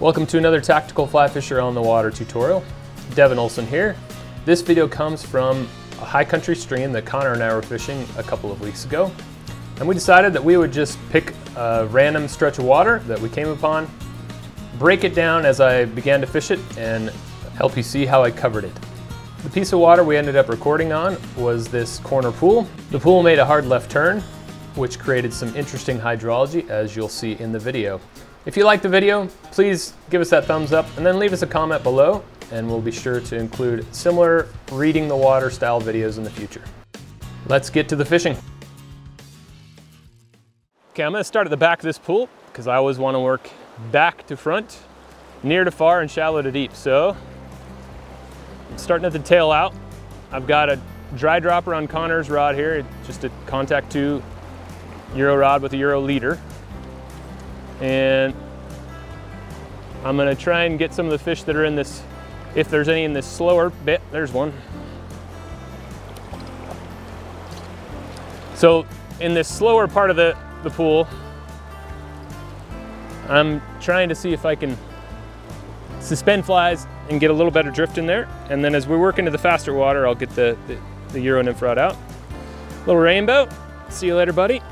Welcome to another Tactical Fly Fisher on the Water tutorial. Devin Olson here. This video comes from a high country stream that Connor and I were fishing a couple of weeks ago. And we decided that we would just pick a random stretch of water that we came upon, break it down as I began to fish it, and help you see how I covered it. The piece of water we ended up recording on was this corner pool. The pool made a hard left turn, which created some interesting hydrology, as you'll see in the video. If you like the video, please give us that thumbs up and then leave us a comment below, and we'll be sure to include similar reading the water style videos in the future. Let's get to the fishing. Okay, I'm gonna start at the back of this pool because I always wanna work back to front, near to far, and shallow to deep. So, starting at the tail out, I've got a dry dropper on Connor's rod here, just a Contact 2 Euro rod with a Euro leader. And I'm gonna try and get some of the fish that are in this, if there's any in this slower bit. There's one. So in this slower part of the pool, I'm trying to see if I can suspend flies and get a little better drift in there. And then as we work into the faster water, I'll get the Euro nymph rod out. Little rainbow, see you later, buddy.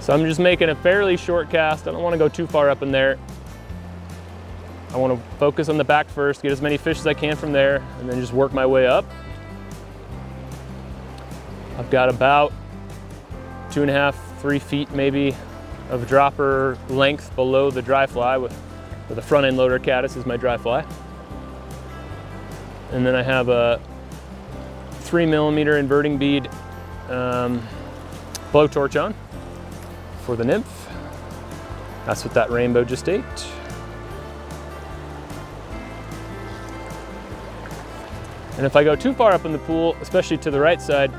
So I'm just making a fairly short cast. I don't want to go too far up in there. I want to focus on the back first, get as many fish as I can from there, and then just work my way up. I've got about 2.5 to 3 feet maybe of dropper length below the dry fly with a front end loader caddis is my dry fly. And then I have a 3 millimeter inverting bead blowtorch on for the nymph. That's what that rainbow just ate. And if I go too far up in the pool, especially to the right side,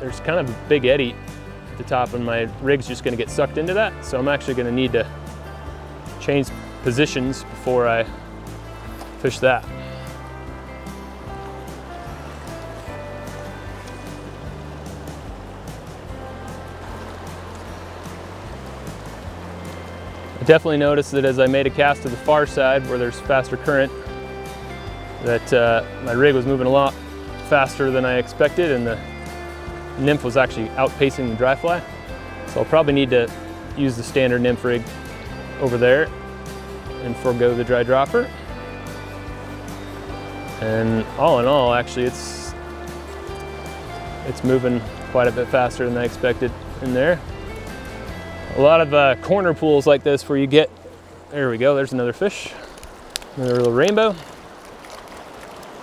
there's kind of a big eddy at the top and my rig's just gonna get sucked into that. So I'm actually gonna need to change positions before I fish that. Definitely noticed that as I made a cast to the far side where there's faster current, that my rig was moving a lot faster than I expected and the nymph was actually outpacing the dry fly. So I'll probably need to use the standard nymph rig over there and forego the dry dropper. And all in all, actually it's moving quite a bit faster than I expected in there. A lot of corner pools like this where you get, there we go, there's another fish, another little rainbow.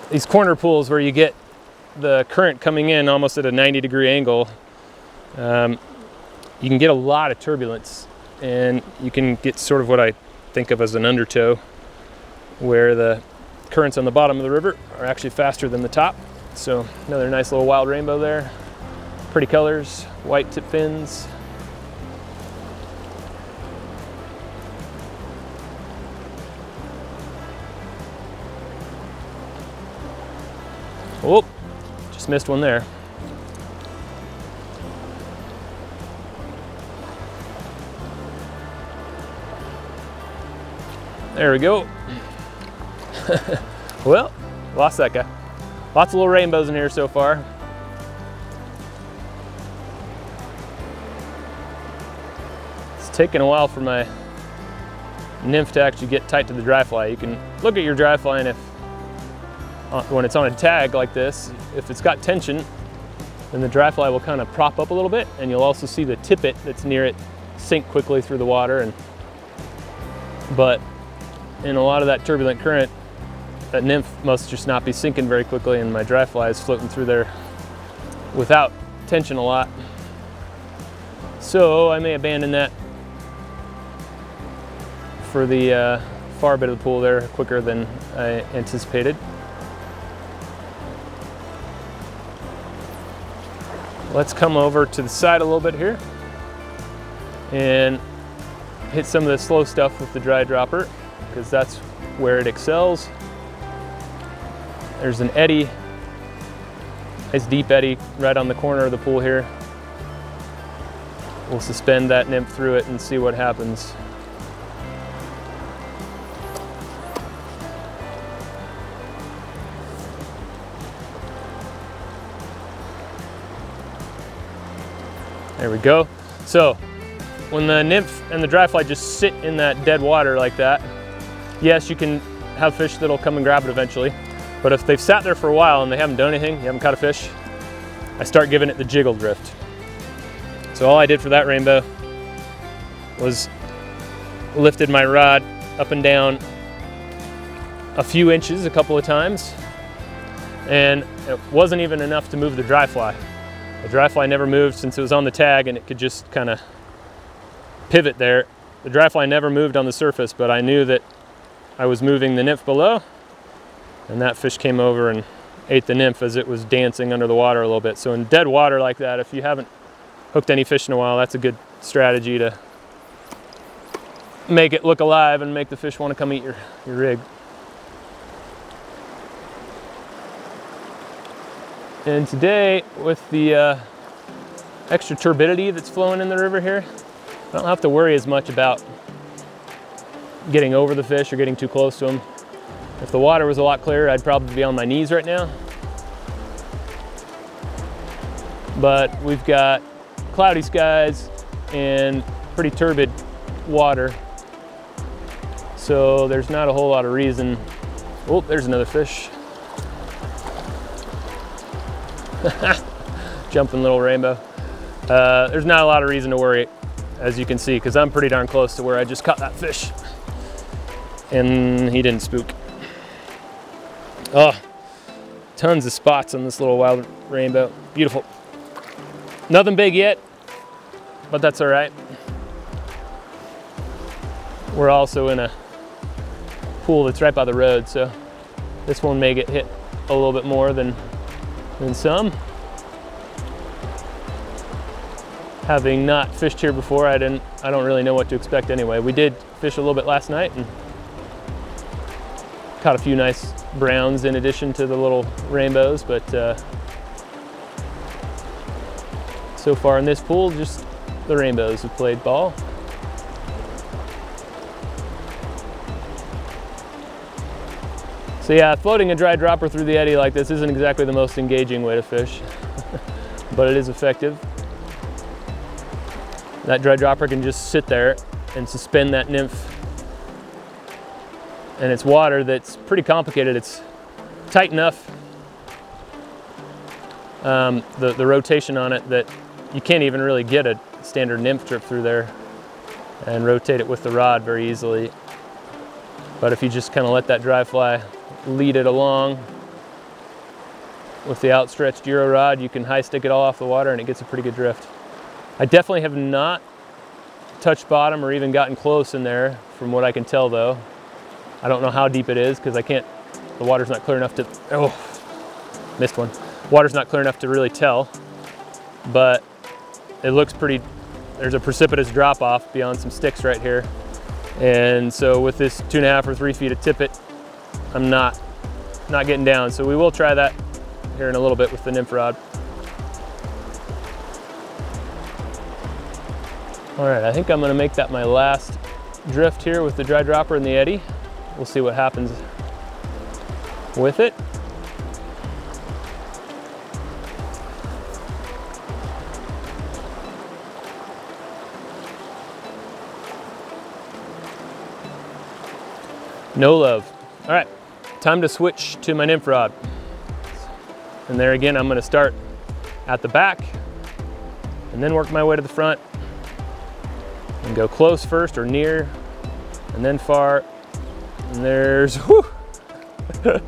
These corner pools where you get the current coming in almost at a 90-degree angle, you can get a lot of turbulence and you can get sort of what I think of as an undertow where the currents on the bottom of the river are actually faster than the top. So another nice little wild rainbow there. Pretty colors, white tip fins. Oh, just missed one there. There we go. Well, lost that guy. Lots of little rainbows in here so far. It's taken a while for my nymph to actually get tight to the dry fly. You can look at your dry fly and if when it's on a tag like this, if it's got tension, then the dry fly will kind of prop up a little bit, and you'll also see the tippet that's near it sink quickly through the water. But in a lot of that turbulent current, that nymph must just not be sinking very quickly, and my dry fly is floating through there without tension a lot. So I may abandon that for the far bit of the pool there quicker than I anticipated. Let's come over to the side a little bit here and hit some of the slow stuff with the dry dropper because that's where it excels. There's an eddy Nice deep eddy right on the corner of the pool here. We'll suspend that nymph through it and see what happens. There we go. So when the nymph and the dry fly just sit in that dead water like that, yes, you can have fish that'll come and grab it eventually. But if they've sat there for a while and they haven't done anything, you haven't caught a fish, I start giving it the jiggle drift. So all I did for that rainbow was lifted my rod up and down a few inches a couple of times, and it wasn't even enough to move the dry fly. The dry fly never moved since it was on the tag and it could just kind of pivot there. The dry fly never moved on the surface, but I knew that I was moving the nymph below, and that fish came over and ate the nymph as it was dancing under the water a little bit. So in dead water like that, if you haven't hooked any fish in a while, that's a good strategy to make it look alive and make the fish want to come eat your rig. And today, with the extra turbidity that's flowing in the river here, I don't have to worry as much about getting over the fish or getting too close to them. If the water was a lot clearer, I'd probably be on my knees right now. But we've got cloudy skies and pretty turbid water, so there's not a whole lot of reason. Oh, there's another fish. Jumping little rainbow. There's not a lot of reason to worry, as you can see, because I'm pretty darn close to where I just caught that fish. And he didn't spook. Oh, tons of spots on this little wild rainbow. Beautiful. Nothing big yet, but that's all right. We're also in a pool that's right by the road, so this one may get hit a little bit more than some. Having not fished here before, I don't really know what to expect anyway. We did fish a little bit last night and caught a few nice browns in addition to the little rainbows, but so far in this pool, just the rainbows have played ball. So yeah, floating a dry dropper through the eddy like this isn't exactly the most engaging way to fish, but it is effective. That dry dropper can just sit there and suspend that nymph. And it's water that's pretty complicated. It's tight enough, the rotation on it, that you can't even really get a standard nymph drip through there and rotate it with the rod very easily. But if you just kind of let that dry fly lead it along with the outstretched Euro rod, you can high stick it all off the water and it gets a pretty good drift. I definitely have not touched bottom or even gotten close in there from what I can tell though. I don't know how deep it is because I can't, the water's not clear enough to, oh, missed one. Water's not clear enough to really tell, but it looks pretty, there's a precipitous drop off beyond some sticks right here. And so with this 2.5 or 3 feet of tippet, I'm not getting down. So we will try that here in a little bit with the nymph rod. All right, I think I'm gonna make that my last drift here with the dry dropper in the eddy. We'll see what happens with it. No love. All right, time to switch to my nymph rod. And there again, I'm gonna start at the back and then work my way to the front and go close first or near and then far. And there's, whew. Is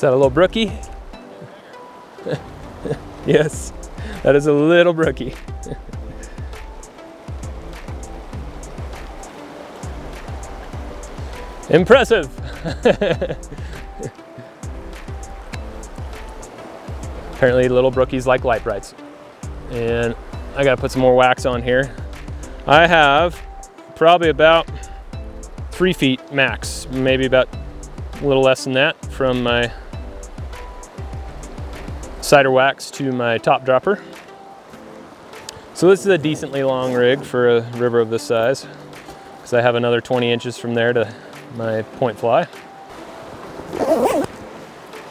that a little brookie? Yes, that is a little brookie. Impressive. Apparently little brookies like light brights. And I gotta put some more wax on here. I have probably about 3 feet max, maybe about a little less than that from my cider wax to my top dropper. So this is a decently long rig for a river of this size, because I have another 20 inches from there to my point fly.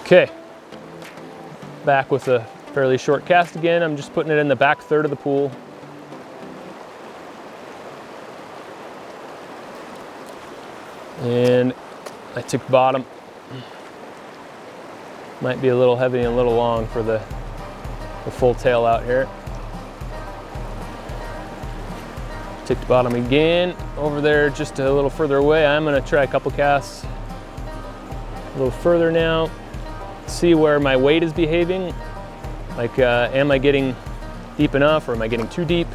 Okay, back with a fairly short cast again. I'm just putting it in the back third of the pool. And I took bottom. Might be a little heavy and a little long for the full tail out here. Ticked bottom again. Over there, just a little further away, I'm gonna try a couple casts. A little further now. See where my weight is behaving. Like, am I getting deep enough or am I getting too deep?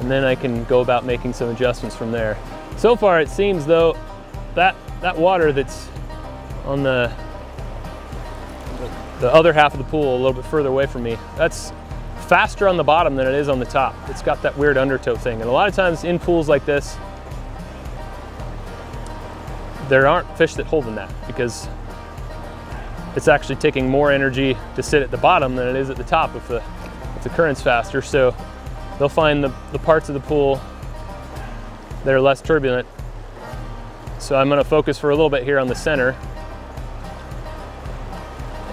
And then I can go about making some adjustments from there. So far it seems though, that water that's on the other half of the pool a little bit further away from me, that's faster on the bottom than it is on the top. It's got that weird undertow thing. And a lot of times in pools like this, there aren't fish that hold in that because it's actually taking more energy to sit at the bottom than it is at the top if the current's faster. So they'll find the parts of the pool that are less turbulent. So I'm gonna focus for a little bit here on the center.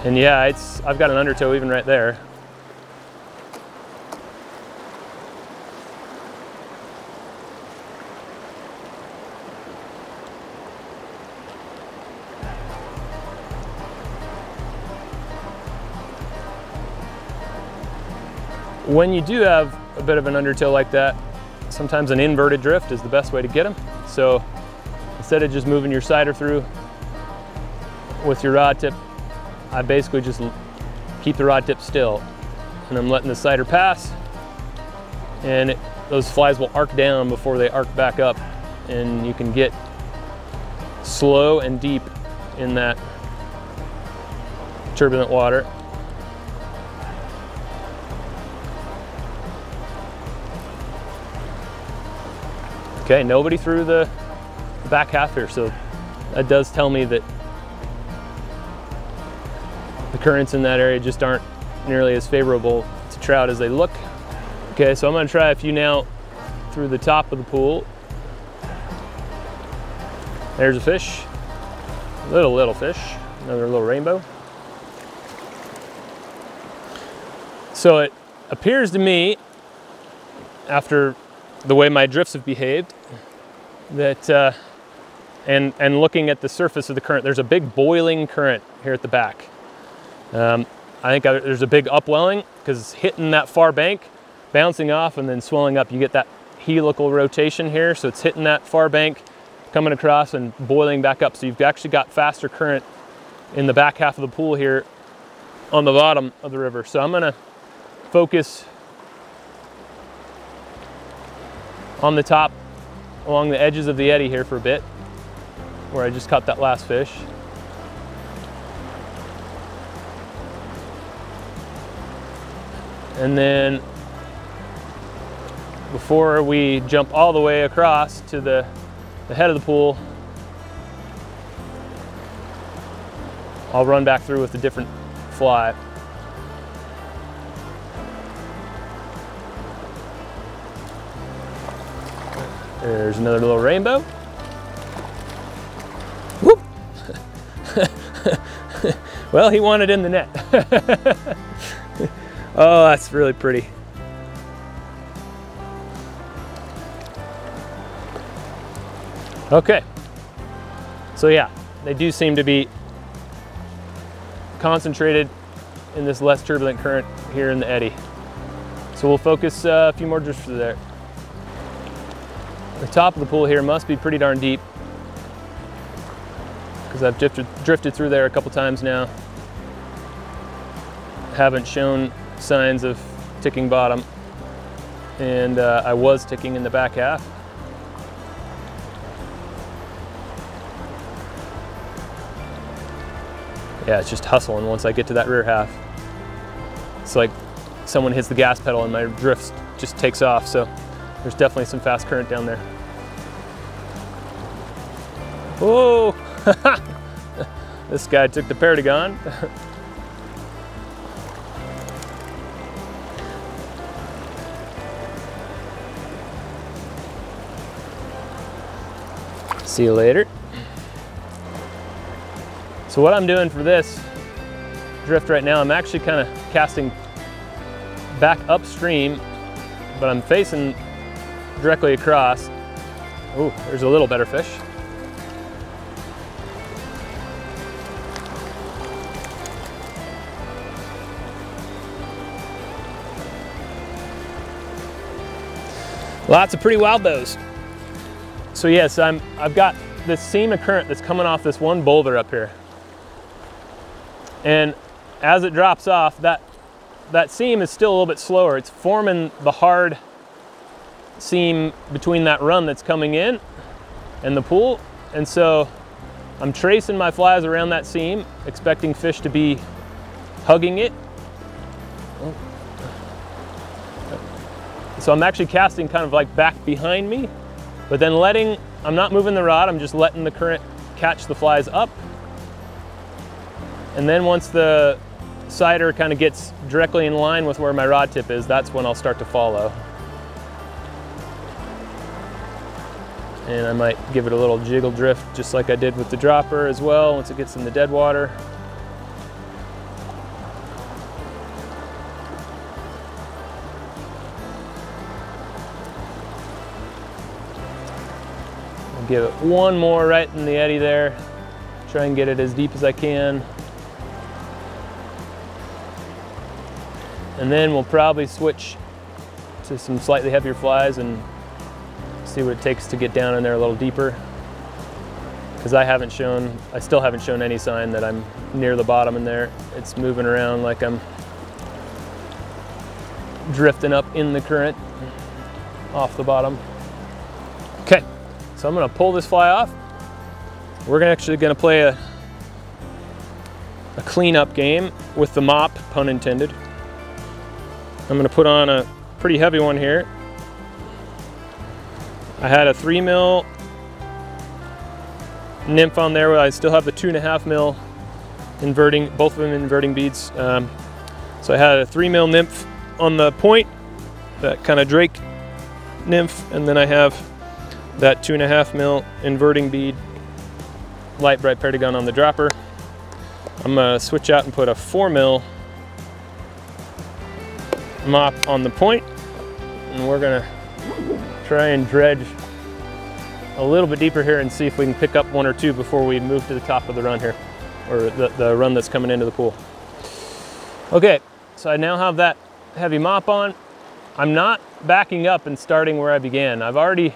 And yeah, I've got an undertow even right there. When you do have a bit of an undertow like that, sometimes an inverted drift is the best way to get them. So instead of just moving your cider through with your rod tip, I basically just keep the rod tip still and I'm letting the cider pass, and those flies will arc down before they arc back up, and you can get slow and deep in that turbulent water. Okay, nobody threw the back half here, so that does tell me that the currents in that area just aren't nearly as favorable to trout as they look. Okay, so I'm gonna try a few now through the top of the pool. There's a fish, little fish, another little rainbow. So it appears to me, after the way my drifts have behaved, that and looking at the surface of the current, there's a big boiling current here at the back. There's a big upwelling because it's hitting that far bank, bouncing off and then swelling up. You get that helical rotation here, so it's hitting that far bank, coming across and boiling back up. So you've actually got faster current in the back half of the pool here on the bottom of the river. So I'm gonna focus on the top along the edges of the eddy here for a bit, where I just caught that last fish. And then before we jump all the way across to the head of the pool, I'll run back through with a different fly. There's another little rainbow. Whoop! Well, he wanted in the net. Oh, that's really pretty. Okay. So yeah, they do seem to be concentrated in this less turbulent current here in the eddy. So we'll focus a few more drifts through there. The top of the pool here must be pretty darn deep because I've drifted through there a couple times now. Haven't shown signs of ticking bottom, and I was ticking in the back half. Yeah, it's just hustling once I get to that rear half. It's like someone hits the gas pedal and my drift just takes off, so there's definitely some fast current down there. Whoa! This guy took the Perdigon. See you later. So what I'm doing for this drift right now, I'm actually kind of casting back upstream, but I'm facing directly across. Ooh, there's a little better fish. Lots of pretty wild bows. So yes, I've got this seam of current that's coming off this one boulder up here. And as it drops off, that seam is still a little bit slower. It's forming the hard seam between that run that's coming in and the pool. And so I'm tracing my flies around that seam, expecting fish to be hugging it. So I'm actually casting kind of like back behind me, but then I'm not moving the rod, I'm just letting the current catch the flies up. And then once the sider kind of gets directly in line with where my rod tip is, that's when I'll start to follow. And I might give it a little jiggle drift, just like I did with the dropper as well, once it gets in the dead water. I'll give it one more right in the eddy there. Try and get it as deep as I can. And then we'll probably switch to some slightly heavier flies and see what it takes to get down in there a little deeper. Because I still haven't shown any sign that I'm near the bottom in there. It's moving around like I'm drifting up in the current off the bottom. Okay, so I'm gonna pull this fly off. We're actually gonna play a cleanup game with the mop, pun intended. I'm gonna put on a pretty heavy one here. I had a 3 mil nymph on there. I still have the 2.5 mil inverting, both of them inverting beads. So I had a 3 mil nymph on the point, that kind of Drake nymph, and then I have that 2.5 mil inverting bead light bright Perdigon on the dropper. I'm gonna switch out and put a 4 mil mop on the point, and we're gonna try and dredge a little bit deeper here and see if we can pick up one or two before we move to the top of the run here, or the run that's coming into the pool. Okay, so I now have that heavy mop on. I'm not backing up and starting where I began. I've already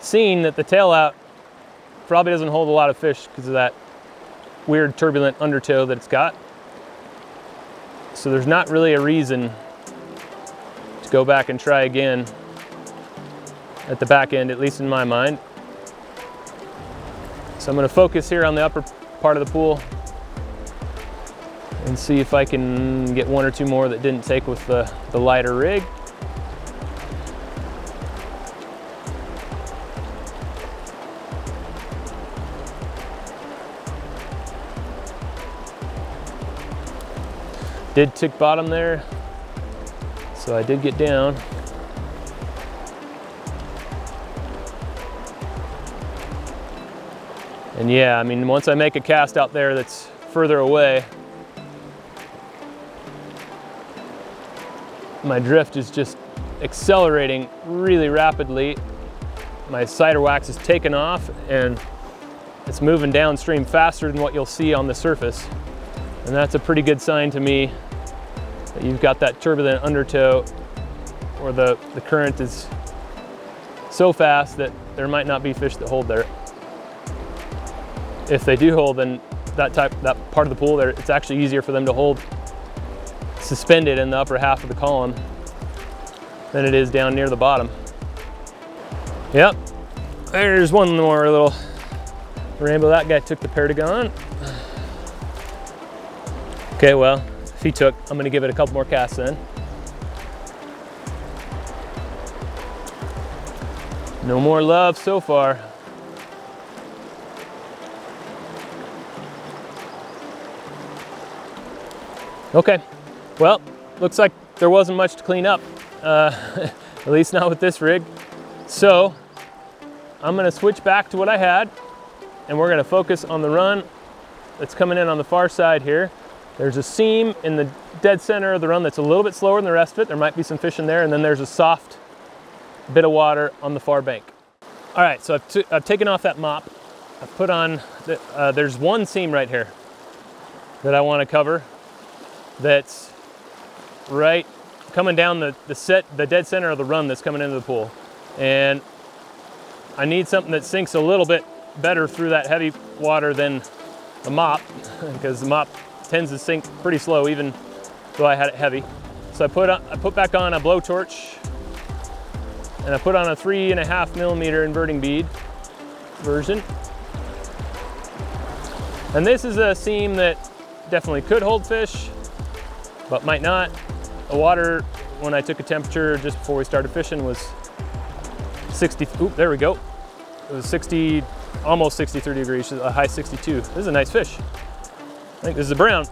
seen that the tail out probably doesn't hold a lot of fish because of that weird turbulent undertow that it's got. So there's not really a reason to go back and try again at the back end, at least in my mind. So I'm gonna focus here on the upper part of the pool and see if I can get one or two more that didn't take with the lighter rig. Did tick bottom there, so I did get down. And yeah, I mean, once I make a cast out there that's further away, my drift is just accelerating really rapidly. My sider wax is taking off and it's moving downstream faster than what you'll see on the surface. And that's a pretty good sign to me. You've got that turbulent undertow, or the current is so fast that there might not be fish that hold there. If they do hold, then that part of the pool there, it's actually easier for them to hold suspended in the upper half of the column than it is down near the bottom. Yep, there's one more little ramble. That guy took the Perdigon. Okay, well, if he took, I'm gonna give it a couple more casts then. No more love so far. Okay, well, looks like there wasn't much to clean up, at least not with this rig. So I'm gonna switch back to what I had, and we're gonna focus on the run that's coming in on the far side here. There's a seam in the dead center of the run that's a little bit slower than the rest of it. There might be some fish in there, and then there's a soft bit of water on the far bank. All right, so I've taken off that mop. I've put on, there's one seam right here that I wanna cover that's right coming down the dead center of the run that's coming into the pool. And I need something that sinks a little bit better through that heavy water than the mop, because the mop tends to sink pretty slow even though I had it heavy. So I put back on a blowtorch, and I put on a 3.5 millimeter inverting bead version. And this is a seam that definitely could hold fish, but might not. The water, when I took a temperature just before we started fishing, was 60, oop, there we go. It was 60, almost 63 degrees, a high 62. This is a nice fish. I think this is a brown.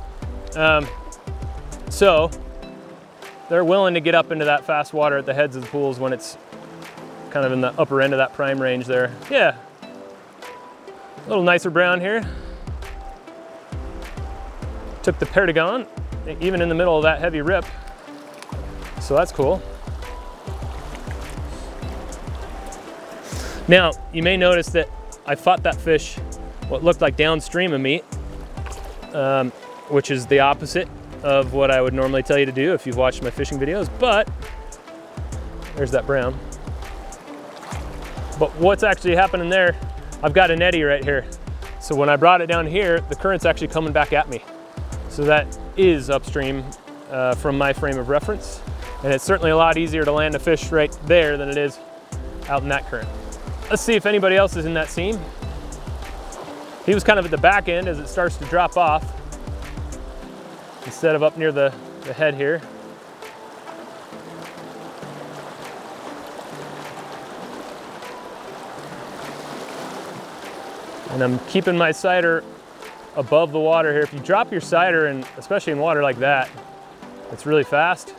So they're willing to get up into that fast water at the heads of the pools when it's kind of in the upper end of that prime range there. Yeah, a little nicer brown here. Took the Perdigon, even in the middle of that heavy rip. So that's cool. Now, you may notice that I fought that fish what looked like downstream of me, which is the opposite of what I would normally tell you to do if you've watched my fishing videos, but there's that brown. But what's actually happening there, I've got an eddy right here. So when I brought it down here, the current's actually coming back at me. So that is upstream from my frame of reference. And it's certainly a lot easier to land a fish right there than it is out in that current. Let's see if anybody else is in that seam. He was kind of at the back end as it starts to drop off instead of up near the head here. And I'm keeping my sighter above the water here. If you drop your sighter, and especially in water like that, it's really fast.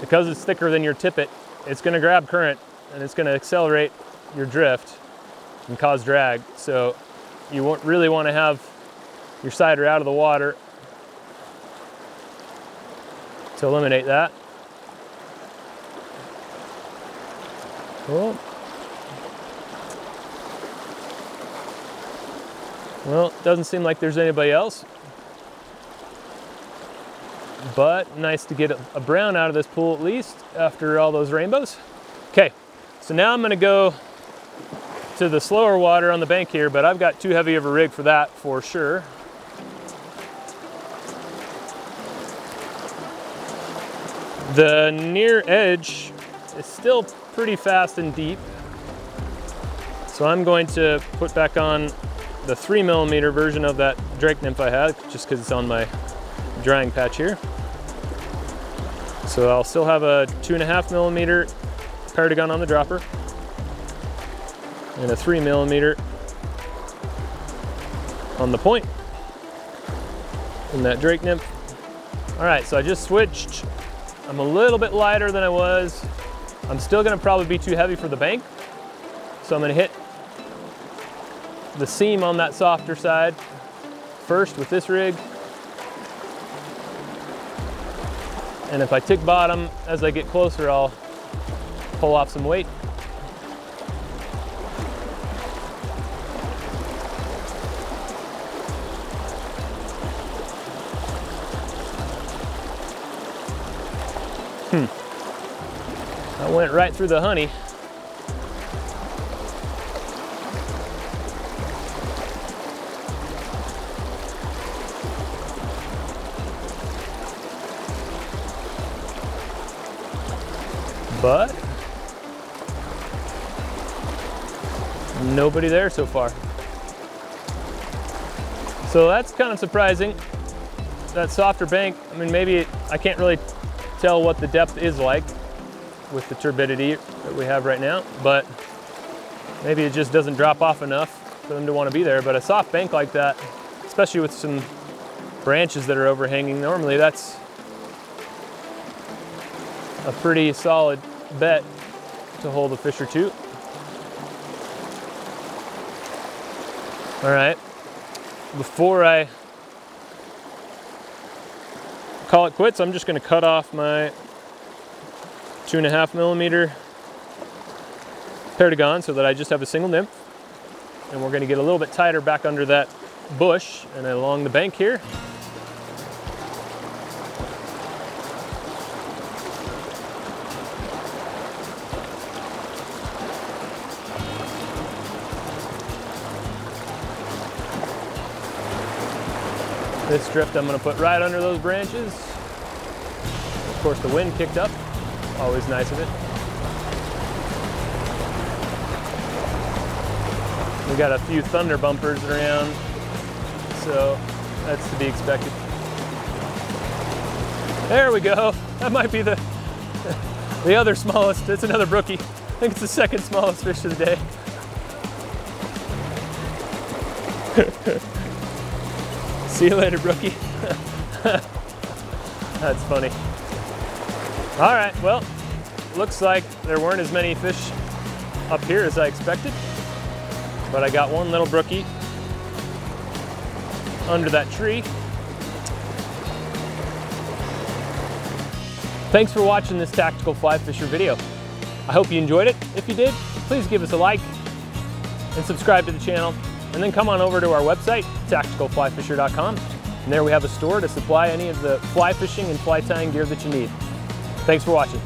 Because it's thicker than your tippet, it's gonna grab current and it's gonna accelerate your drift and cause drag. So you won't really wanna have your sighter out of the water to eliminate that. Cool. Well, it doesn't seem like there's anybody else, but nice to get a brown out of this pool at least after all those rainbows. Okay, so now I'm gonna go to the slower water on the bank here, but I've got too heavy of a rig for that for sure. The near edge is still pretty fast and deep, so I'm going to put back on the 3 millimeter version of that Drake nymph I had, just because it's on my drying patch here. So I'll still have a 2.5 millimeter Paratagon on the dropper and a 3 millimeter on the point in that Drake nymph. All right, so I just switched. I'm a little bit lighter than I was. I'm still gonna probably be too heavy for the bank. So I'm gonna hit the seam on that softer side first with this rig. And if I tick bottom as I get closer, I'll pull off some weight. I went right through the honey. But nobody there so far. So that's kind of surprising. That softer bank, I mean, maybe I can't really tell what the depth is like with the turbidity that we have right now, but maybe it just doesn't drop off enough for them to want to be there. But a soft bank like that, especially with some branches that are overhanging, normally that's a pretty solid bet to hold a fish or two. All right, before I call it quits, I'm just gonna cut off my 2.5 millimeter Perdigon so that I just have a single nymph. And we're gonna get a little bit tighter back under that bush and along the bank here. This drift I'm gonna put right under those branches. Of course, the wind kicked up. Always nice of it. We got a few thunder bumpers around, so that's to be expected. There we go. That might be the other smallest. It's another brookie. I think it's the second smallest fish of the day. See you later, brookie. That's funny. All right, well, looks like there weren't as many fish up here as I expected, but I got one little brookie under that tree. Thanks for watching this Tactical Fly Fisher video. I hope you enjoyed it. If you did, please give us a like and subscribe to the channel. And then come on over to our website, tacticalflyfisher.com. And there we have a store to supply any of the fly fishing and fly tying gear that you need. Thanks for watching.